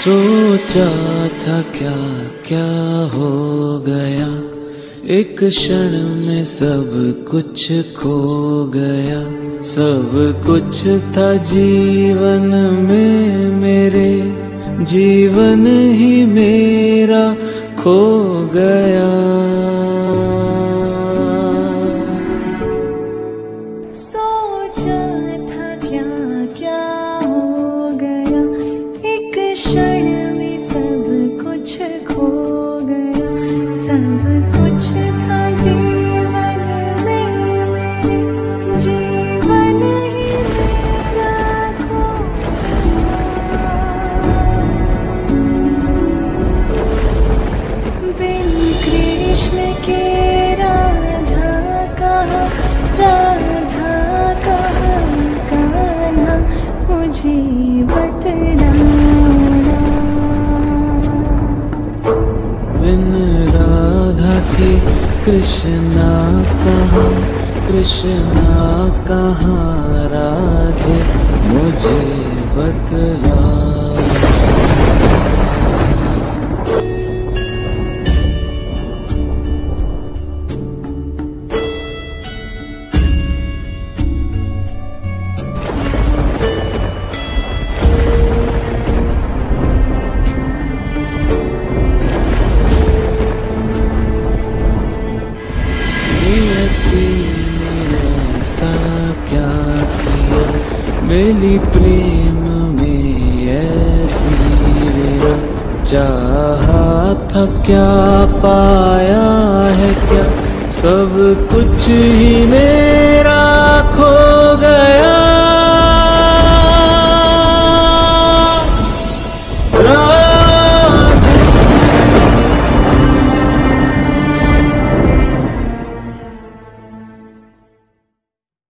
सोचा था क्या क्या हो गया, एक क्षण में सब कुछ खो गया। सब कुछ था जीवन में मेरे, जीवन ही मेरा खो गया। बिन राधा के कृष्णा कहा, कृष्णा कहा राधे मुझे बतला। मिली प्रेम में ऐसी मेरा, चाहा था क्या पाया है क्या, सब कुछ ही में।